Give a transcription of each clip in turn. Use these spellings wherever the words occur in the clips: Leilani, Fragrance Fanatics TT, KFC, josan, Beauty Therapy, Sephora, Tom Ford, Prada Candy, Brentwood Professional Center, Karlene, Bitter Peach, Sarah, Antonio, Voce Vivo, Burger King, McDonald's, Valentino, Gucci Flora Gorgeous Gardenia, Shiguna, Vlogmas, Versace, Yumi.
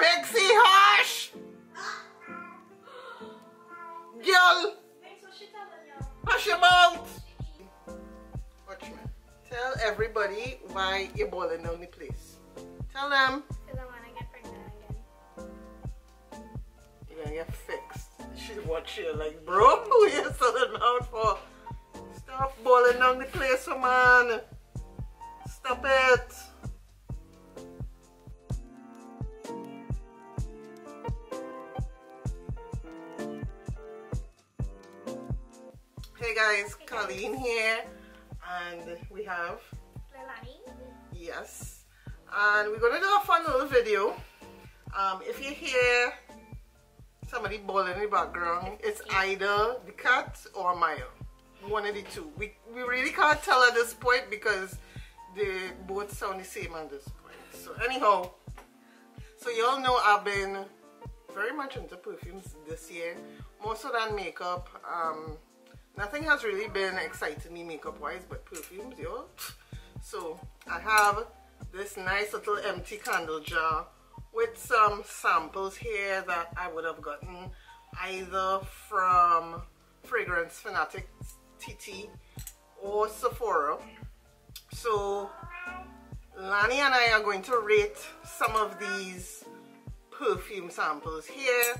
Pixie Hush! Girl! Hush your mouth! Watch me. Tell everybody why you're balling down the place. Tell them. Because I want to get pregnant again. You're going to get fixed. She's watching you like, bro, who are you selling out for? Stop balling down the place, man. Stop it. Hey guys, Karlene here, and we have Leilani. Yes, and we're gonna do a fun little video. If you hear somebody bawling in the background, it's either the cat or Maya, one of the two. We really can't tell at this point because they both sound the same at this point. So anyhow, so you all know I've been very much into perfumes this year, more so than makeup. Nothing has really been exciting me makeup wise, but perfumes, yo. So I have this nice little empty candle jar with some samples here that I would have gotten either from Fragrance Fanatics TT or Sephora. So Lani and I are going to rate some of these perfume samples here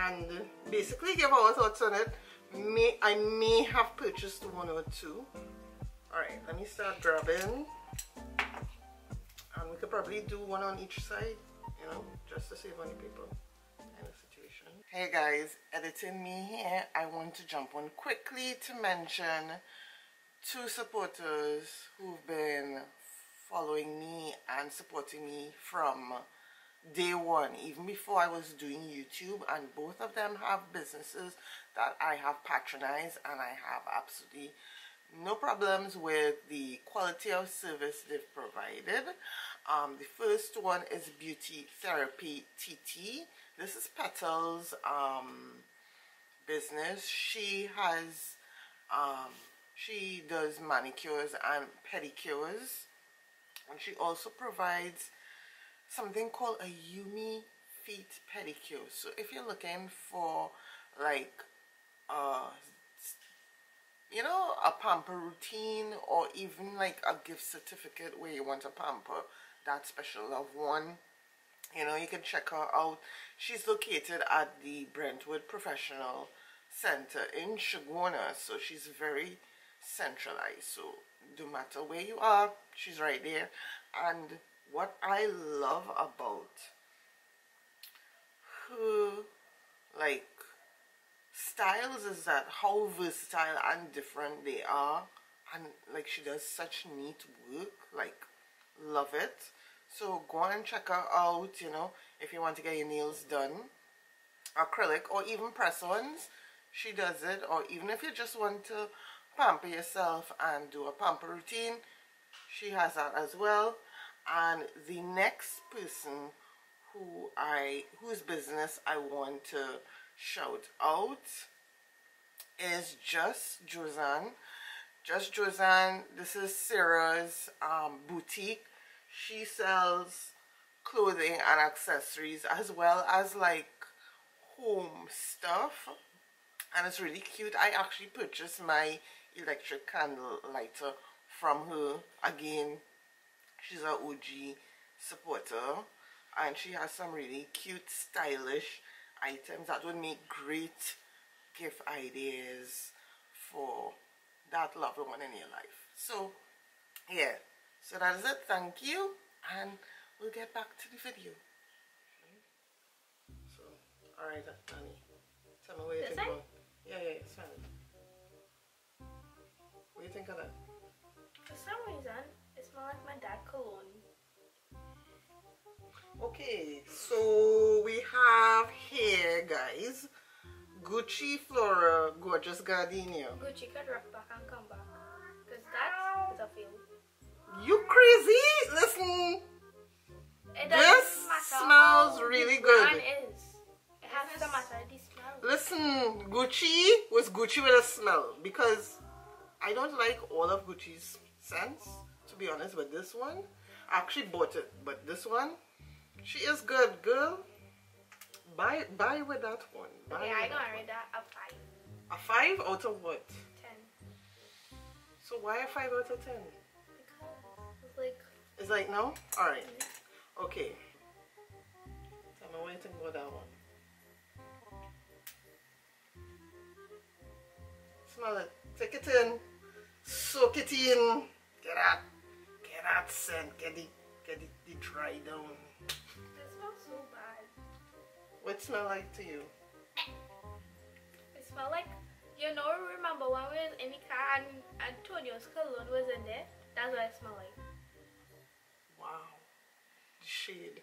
and basically give our thoughts on it. I may have purchased one or two. Alright, let me start grabbing. And we could probably do one on each side, you know, just to save money, people. Kind of situation. Hey guys, editing me here. I want to jump on quickly to mention two supporters who've been following me and supporting me from day one, even before I was doing YouTube, and both of them have businesses that I have patronized, and I have absolutely no problems with the quality of service they've provided. The first one is Beauty Therapy TT. This is Petal's business. She does manicures and pedicures, and she also provides something called a Yumi feet pedicure. So if you're looking for like you know, a pamper routine, or even like a gift certificate where you want a pamper that special loved one, you know, you can check her out. She's located at the Brentwood Professional Center in Shiguna, so she's very centralized, so no matter where you are, she's right there. And what I love about her like styles is that how versatile and different they are, and like she does such neat work, like love it. So go and check her out, you know, if you want to get your nails done, acrylic or even press ons, she does it. Or even if you just want to pamper yourself and do a pamper routine, she has that as well. And the next person whose business I want to shout out is Just Josan. This is Sarah's boutique. She sells clothing and accessories as well as like home stuff, and it's really cute. I actually purchased my electric candle lighter from her. Again, she's an OG supporter, and she has some really cute, stylish items that would make great gift ideas for that loved one in your life. So, yeah. So that is it. Thank you. And we'll get back to the video. So, alright, Annie. Tell me where you think about. Yeah, it's fine. What do you think of that? For some reason, it smells like my dad's cologne. Okay, so we have here, guys, Gucci Flora Gorgeous Gardenia. Gucci could rock back and come back, because that is a fail. You crazy? Listen, this smells really good. It hasn't mattered the smell. Listen, Gucci was Gucci with a smell, because I don't like all of Gucci's scents, to be honest, but this one, I actually bought it, but this one, She is good, girl. Buy with that one. Buy okay, I gonna rate that a 5. A 5 out of what? 10. So why a 5 out of 10? Because it's like... It's like no? Alright. Okay. I'm waiting for that one. Smell it. Take it in. Soak it in. Get that scent. Get the dry down. It smells so bad. What smell like to you? It smell like, you know, remember when we was in the car and Antonio's cologne was in there? That's what it smell like. Wow. The shade.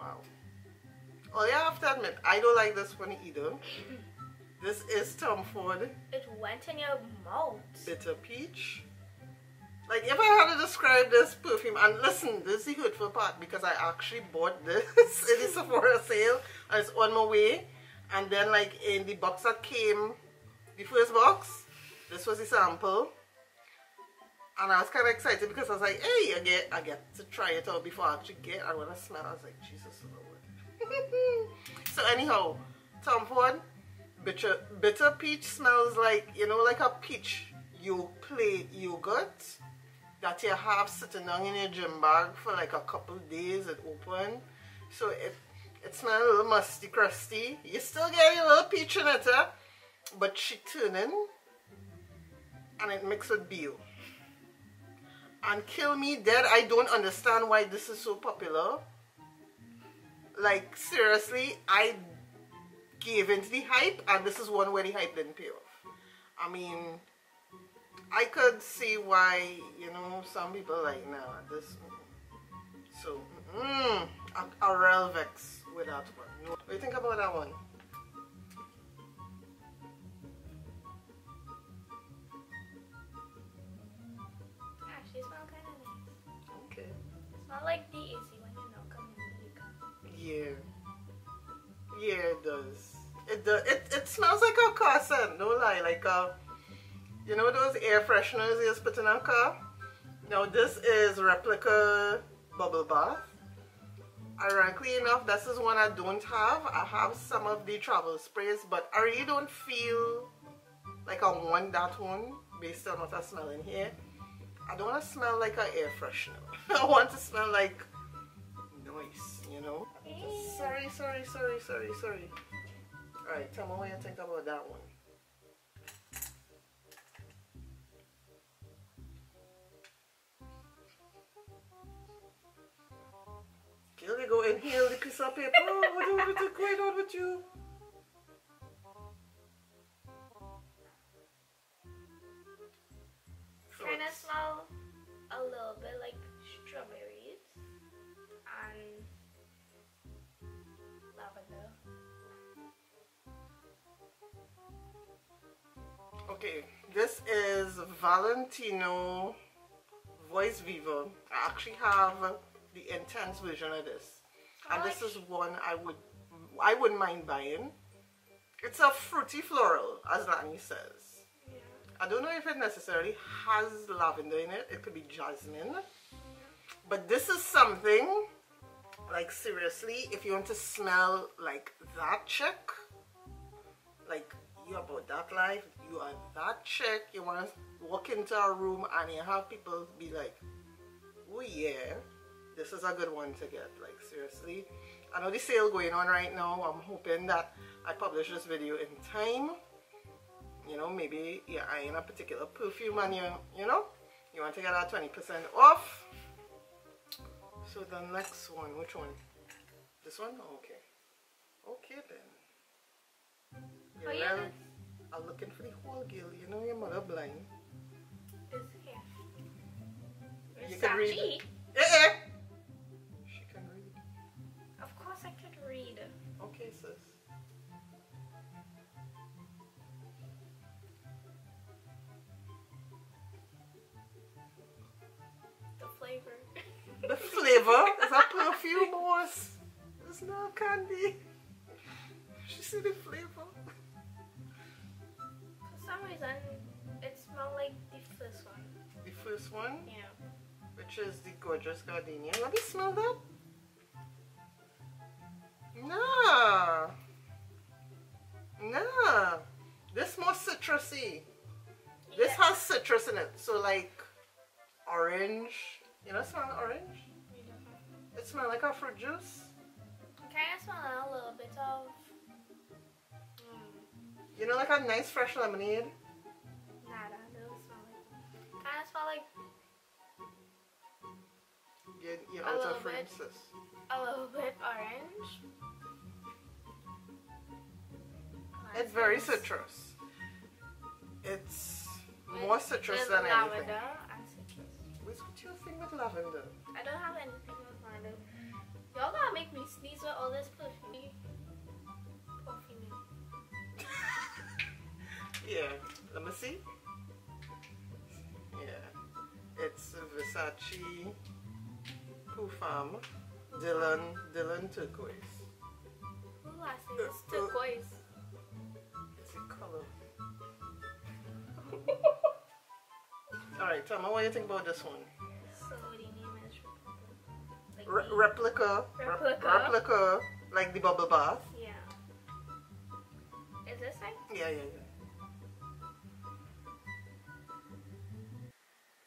Wow. Oh yeah, I have to admit, I don't like this one either. This is Tom Ford. It went in your mouth. Bitter Peach. Like, if I had to describe this perfume, and listen, this is the hurtful part because I actually bought this in the Sephora sale and it's on my way. And then, like, in the box that came, the first box, this was the sample. And I was kind of excited because I was like, hey, I get to try it out before I actually get it. I want to smell. I was like, Jesus Lord. So, anyhow, Tom Ford. Bitter Peach smells like, you know, like a peach yogurt that you have sitting down in your gym bag for like a couple of days. It open, so it smells a little musty, crusty. You still get a little peach in it, huh? But she turning and it mixed with bio. And kill me dead, I don't understand why this is so popular. Like, seriously, I gave into the hype, and this is one where the hype didn't pay off. I mean, I could see why, you know, some people are like, nah, this. So, a real vex with that one. What do you think about that one? Actually, it smells kind of nice. Okay. It smells like the AC when you're not coming in the car. Yeah. Yeah, it does. It smells like a car scent, no lie. Like, you know those air fresheners you put in a car? Now, this is Replica Bubble Bath. Ironically enough, this is one I don't have. I have some of the travel sprays, but I really don't feel like I want that one based on what I smell in here. I don't want to smell like an air freshener. I want to smell like nice, you know? Sorry. Alright, tell me what you think about that one. Here we go, inhale the piece of paper. What's going on with you? It's kind of smell a little bit like strawberries and lavender. Okay, this is Valentino Voce Vivo. I actually have the intense version of this. And this is one I wouldn't mind buying. It's a fruity floral, as Lani says. Yeah. I don't know if it necessarily has lavender in it. It could be jasmine. But this is something, like, seriously, if you want to smell like that chick, like, you're about that life, you are that chick, you want to walk into a room and you have people be like, oh yeah, this is a good one to get. Like, seriously, I know the sale going on right now. I'm hoping that I publish this video in time. You know, maybe you're eyeing a particular perfume and you know, you want to get that 20% off. So the next one, which one? This one? Okay. Okay then. You're I'm looking for the whole girl. You know your mother blind. This here. You can read. She can read. Of course I could read. Okay, sis. The flavor. The flavor is a perfume, boss. It's not candy. You see the flavor? For some one? Yeah. Which is the Gorgeous Gardenia. Let me smell that. Nah. Nah. This more citrusy. This has citrus in it. So like orange. You know, smell orange? It smells like a fruit juice. Kind of smell a little bit of. You know, like a nice fresh lemonade? Nada, it doesn't smell like. Kind of smell like. You're out of fruit, sis. A little bit orange. It's very citrus. It's more citrus than anything. Lavender and citrus. What's your thing with lavender? I don't have anything with lavender. Y'all gotta make me sneeze with all this perfume. Yeah, let me see. Yeah, it's Versace Puffam Dylan Turquoise. Ooh, I say it's turquoise. It's a color. Alright, tell me what you think about this one. So the name is Replica, like the bubble bath. Yeah. Is this like? Yeah.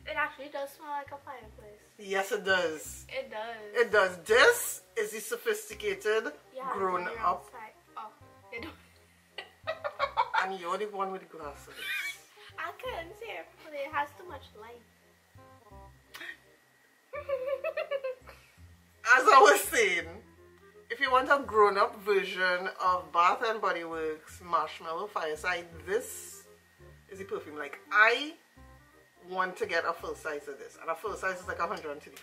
It actually does smell like a fireplace. Yes, it does. It does. It does. This is the sophisticated, grown up. Oh, they don't. And you're the one with the glasses. I couldn't see it, but it has too much light. As I was saying, if you want a grown up version of Bath and Body Works Marshmallow Fireside, this is the perfume. Like, I want to get a full size of this, and a full size is like $125. $125.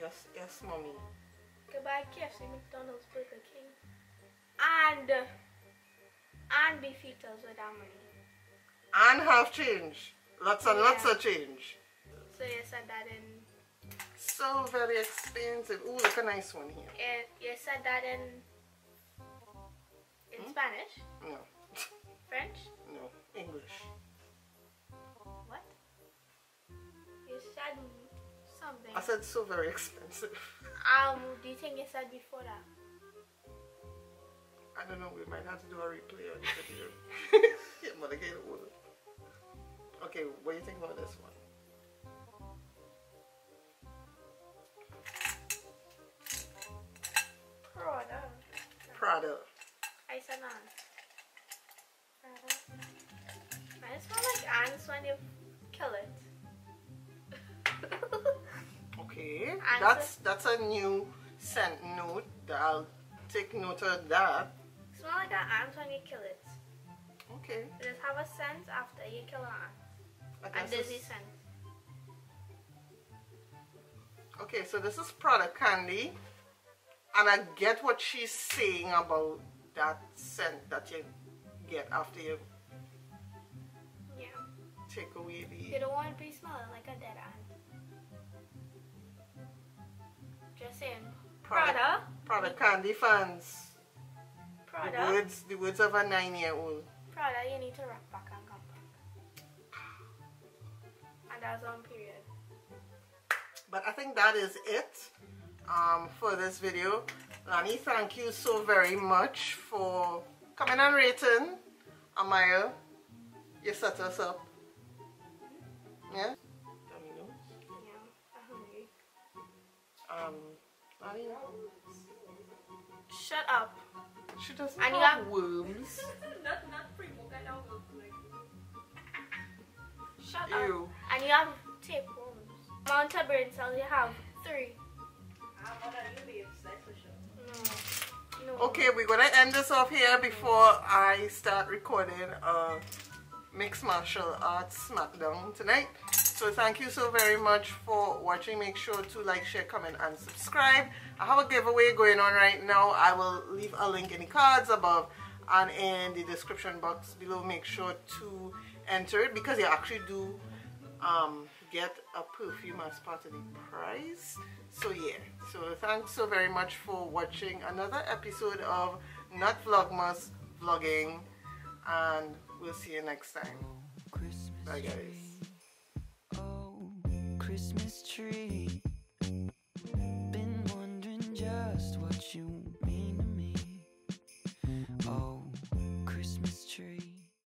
Yes, yes, mommy. Goodbye, KFC, McDonald's, Burger King, and beef eaters with our money. And have change, lots and lots of change. So you said that in. So very expensive. Ooh, look, a nice one here. You said that in Spanish. No. French? No, English. What? You said something. I said so very expensive. Do you think you said before that? I don't know, we might have to do a replay on this video. Yeah, mother gave it over. Okay, what do you think about this one? Prada. I said none. I smell like ants when you kill it. Okay, that's a new scent note. I'll take note of that. Smell like an ant when you kill it. Okay. You just have a scent after you kill an ant. A dizzy scent. Okay, so this is Prada Candy, and I get what she's saying about that scent that you get after you take away the. You don't want to be smelling like a dead ant. Just saying. Prada Candy fans. Prada. The words of a 9-year-old. Prada, you need to rock back and come back. And that's on period. But I think that is it for this video. Lani, thank you so very much for coming and rating. Amaya, you set us up. Yeah? Dominoes? Yeah, I'm hungry. Lani? Shut up. She doesn't have worms. Not free book, I don't worms like you. Shut up. And you have tapeworms. Amount of brain cells, you have 3. How about you be obsessed with you? No. Okay, we're gonna end this off here before I start recording Mixed Martial Arts Smackdown tonight. So thank you so very much for watching. Make sure to like, share, comment, and subscribe. I have a giveaway going on right now. I will leave a link in the cards above and in the description box below. Make sure to enter it because you actually do get a perfume as part of the prize. So yeah, so thanks so very much for watching another episode of Not Vlogmas Vlogging, and we'll see you next time. Bye guys. Oh, Christmas tree, been wondering just what you want.